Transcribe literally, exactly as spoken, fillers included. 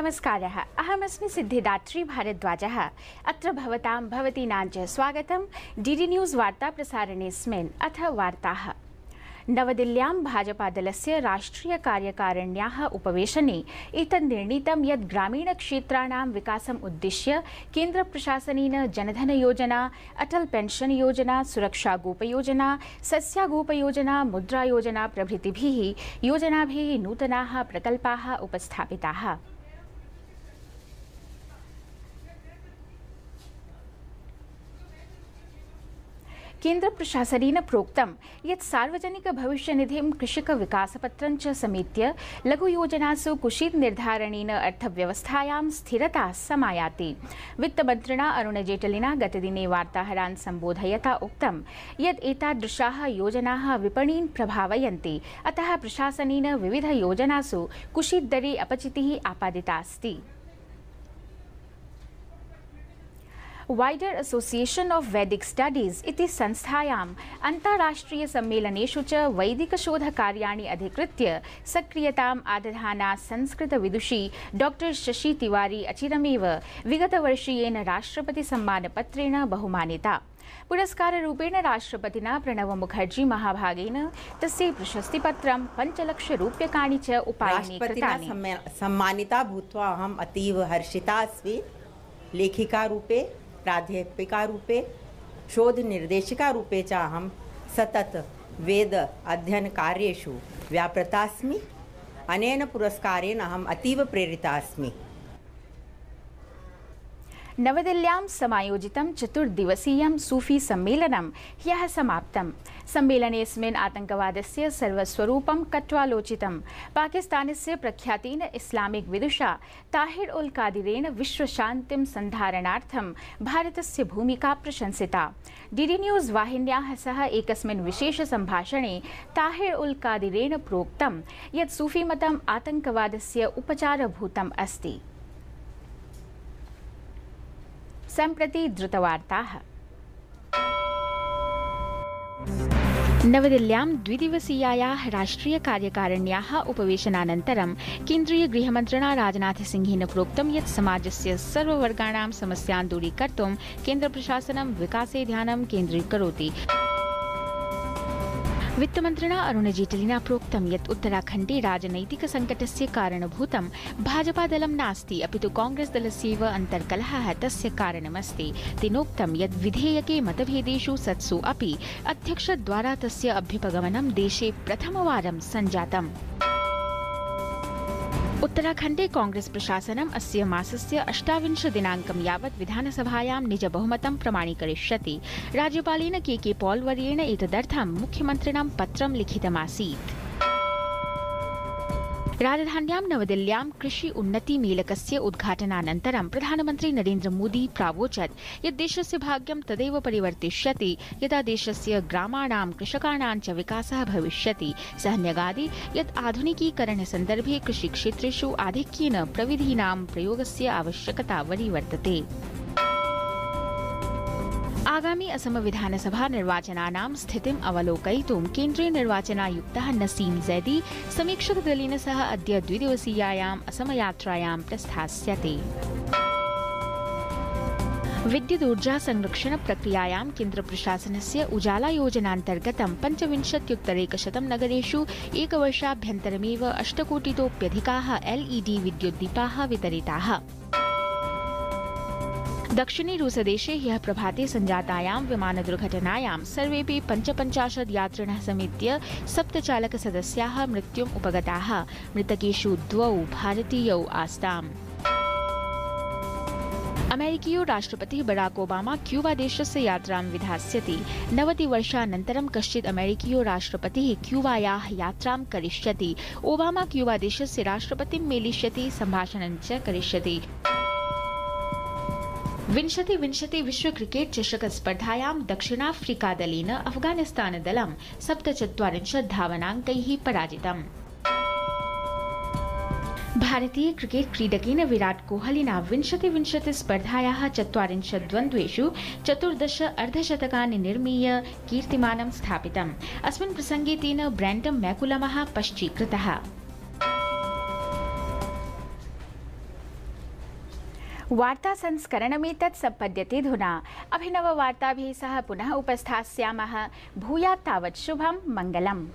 नमस्कारः। अहमस्मि सिद्धिदात्री भारद्वाजः। अत्र भवतां भवतीनाञ्च स्वागतं डीडी न्यूज़ वार्ता प्रसारणेस्मिन्। अथ वार्ताः। नवदिल्ल्यां भाजपादलस्य राष्ट्रियकार्यकारिण्याः उपवेशने एतन्निर्णीतं यत् ग्रामीणक्षेत्राणां विकासम् उद्दिश्य केन्द्रप्रशासनेन जनधनयोजना, अटल पेन्शन योजना, सुरक्षागोपयोजना, सस्यागोपयोजना, मुद्रायोजना प्रभृतिभिः योजनाभिः नूतनाः प्रकल्पाः उपस्थापिताः। केन्द्रप्रशासनेन प्रोक्तं यत् सार्वजनिकभविष्यनिधिं कृषकविकासपत्रं च समेत्य लघुयोजनासु कुशीतनिर्धारणेन अर्थव्यवस्थायां स्थिरता समायाति। वित्तमन्त्रिणा अरुणजेटलिना गतदिने वार्ताहरान् सम्बोधयता उक्तं यत् एतादृशाः योजनाः विपणीन् प्रभावयन्ति, अतः प्रशासनेन विविधयोजनासु कुशीतदरे अपचितिः आपादिता अस्ति। Wider association of Vedic studies इति संस्थायाम् अंतर्राष्ट्रीय सम्मेलनेषु च वैदिकशोधकार्याणि अधिकृत्य सक्रियताम् आदधाना संस्कृतविदुषी डॉक्टर शशि तिवारी अचिरमेव विगतवर्षीयेन राष्ट्रपतिसम्मानपत्रेण बहुमानिता। पुरस्काररूपेण राष्ट्रपतिना प्रणव मुखर्जी महाभागेन तस्य प्रशस्तिपत्रं पञ्चलक्षरूप्यकाणि च उपायने कृतानि। सम्मानिता भूत्वा अहम् अतीव हर्षिता अस्मि। लेखिका रूपे, प्राध्यापिका रूपे, शोध निर्देशिका रूपे च अहं सतत वेद अध्ययन कार्येषु व्यापृता अस्मि। अनेन पुरस्कारेण अहम् अतीव प्रेरिता अस्मि। नवदिल्ल्यां समायोजितं चतुर्दिवसीयं सूफी सम्मेलनं ह्यः समाप्तम्। सम्मेलनेस्मिन् आतंकवादस्य सर्वस्वरूपं कट्वालोचितं। पाकिस्तानस्य प्रख्यातेन इस्लामिक विदुषा ताहिर उल कादिरेण विश्वशान्तिं सन्धारणार्थं भारतस्य भूमिका प्रशंसिता। डीडी न्यूज़ वाहिन्याः सह एकस्मिन् विशेषसम्भाषणे ताहिर उल कादिरेण प्रोक्तं यत् सूफीमतम् आतंकवादस्य उपचारभूतम् अस्ति। सम्प्रति द्रुतवार्ताः। नवदिल्ल्यां द्विदिवसीयायाः राष्ट्रियकार्यकारिण्याः उपवेशनानन्तरं केन्द्रीयगृहमन्त्रिणा राजनाथसिंहेन प्रोक्तं यत् समाजस्य सर्ववर्गाणां समस्यां दूरीकर्तुं केन्द्रप्रशासनं विकासे ध्यानं केन्द्रीकरोति। वित्तमन्त्रिणा अरुणजेटलिना प्रोक्तं यत् उत्तराखण्डे राजनैतिकसङ्कटस्य कारणभूतं भाजपादलं नास्ति, अपि तु कांग्रेस् दलस्यैव अन्तर्कलहः तस्य कारणमस्ति। तेनोक्तं यत् विधेयके मतभेदेषु सत्सु अपि अध्यक्षद्वारा तस्य अभ्युपगमनं देशे प्रथमवारं सञ्जातम्। उत्तराखण्डे कांग्रेस् प्रशासनम् अस्य मासस्य अष्टाविंश दिनाङ्कं यावत् विधानसभायां निजबहुमतं प्रमाणीकरिष्यति। राज्यपालेन के के पॉल वर्येण एतदर्थं मुख्यमन्त्रिणां पत्रं लिखितमासीत्। राजधान्यां नवदिल्ल्यां कृषि उन्नति मेलकस्य उद्घाटनानन्तरं प्रधानमन्त्री नरेन्द्र मोदी प्रावोचत् यत् देशस्य भाग्यं तदैव परिवर्तिष्यति यदा देशस्य ग्रामाणां कृषकाणां च विकासः भविष्यति। सः न्यगादीत् यत् आधुनिकीकरणसन्दर्भे कृषिक्षेत्रेषु आधिक्येन प्रविधीनां प्रयोगस्य आवश्यकता वरीवर्तते। आगामि असम विधानसभा निर्वाचनानां स्थितिम् अवलोकयितुं केन्द्रीयनिर्वाचनायुक्तः नसीम जैदी समीक्षकदलेन सह अद्य द्विदिवसीयायाम् असमयात्रायां प्रस्थास्यते। विद्युदूर्जा संरक्षणप्रक्रियायां केन्द्रप्रशासनस्य उजाला योजनान्तर्गतं पञ्चविंशत्युत्तरैकशतं नगरेषु एकवर्षाभ्यन्तरमेव अष्टकोटितोप्यधिकाः एल् ई डी विद्युद्दीपाः वितरिताः। दक्षिणी रूसदेशे ह्यः प्रभाते सञ्जातायां विमानदुर्घटनायां सर्वेऽपि पञ्चपञ्चाशत् यात्रिणः समेत्य सप्तचालकसदस्याः मृत्युम् उपगताः। मृतकेषु द्वौ भारतीयौ आस्ताम्। अमेरिकीयो राष्ट्रपतिः बराक् ओबामा क्यूबादेशस्य यात्रां विधास्यति। नवतिवर्षानन्तरं कश्चित् अमेरिकीयो राष्ट्रपतिः क्यूबायाः यात्रां करिष्यति। ओबामा क्यूबादेशस्य राष्ट्रपतिं मेलिष्यति, सम्भाषणं च करिष्यति। विंशति विंशति विश्व क्रिकेट् चषक स्पर्धायां दक्षिणाफ्रीकादलेन अफगानिस्तानदलं सप्तचत्वारिंशत् धावनाङ्कैः पराजितम्। भारतीय क्रिकेट् क्रीडकेन विराट् कोहलिना विंशति विंशति स्पर्धायाः चत्वारिंशत् द्वन्द्वेषु चतुर्दश अर्धशतकानि निर्मीय कीर्तिमानं स्थापितम्। अस्मिन् प्रसङ्गे तेन ब्रैण्डन् मैकुलमः पश्चीकृतः। वार्ता संस्करणमेतत् सम्पद्यते धुना। अभिनववार्ताभिः सह पुनः उपस्थास्यामः। भूयात् तावत् शुभं मङ्गलम्।